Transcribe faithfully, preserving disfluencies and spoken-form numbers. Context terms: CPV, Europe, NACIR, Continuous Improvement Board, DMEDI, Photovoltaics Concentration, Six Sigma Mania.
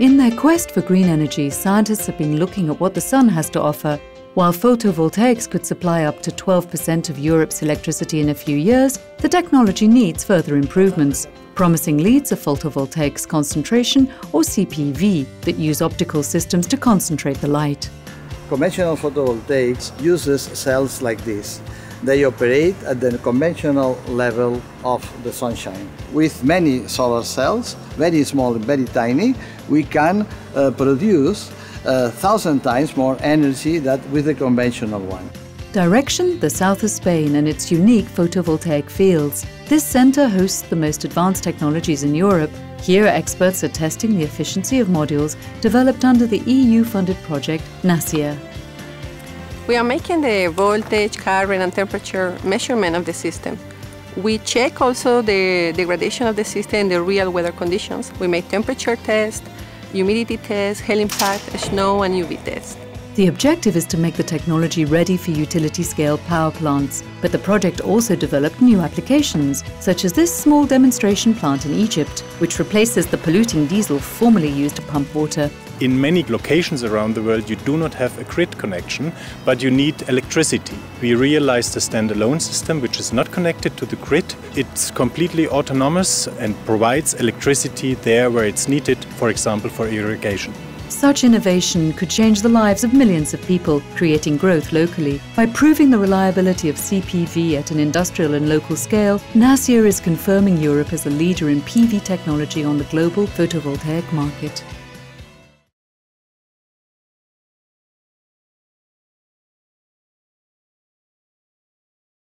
In their quest for green energy, scientists have been looking at what the sun has to offer. While photovoltaics could supply up to twelve percent of Europe's electricity in a few years, the technology needs further improvements. Promising leads are photovoltaics concentration, or C P V, that use optical systems to concentrate the light. Conventional photovoltaics uses cells like this. They operate at the conventional level of the sunshine. With many solar cells, very small and very tiny, we can uh, produce a thousand times more energy than with the conventional one. Direction, the south of Spain and its unique photovoltaic fields. This centre hosts the most advanced technologies in Europe. Here, experts are testing the efficiency of modules developed under the E U-funded project NACIR. We are making the voltage, current and temperature measurement of the system. We check also the degradation of the system in the real weather conditions. We make temperature tests, humidity tests, hail impact, snow and U V tests. The objective is to make the technology ready for utility-scale power plants, but the project also developed new applications, such as this small demonstration plant in Egypt, which replaces the polluting diesel formerly used to pump water. In many locations around the world, you do not have a grid connection, but you need electricity. We realized a standalone system which is not connected to the grid. It's completely autonomous and provides electricity there where it's needed, for example, for irrigation. Such innovation could change the lives of millions of people, creating growth locally. By proving the reliability of C P V at an industrial and local scale, NACIR is confirming Europe as a leader in P V technology on the global photovoltaic market.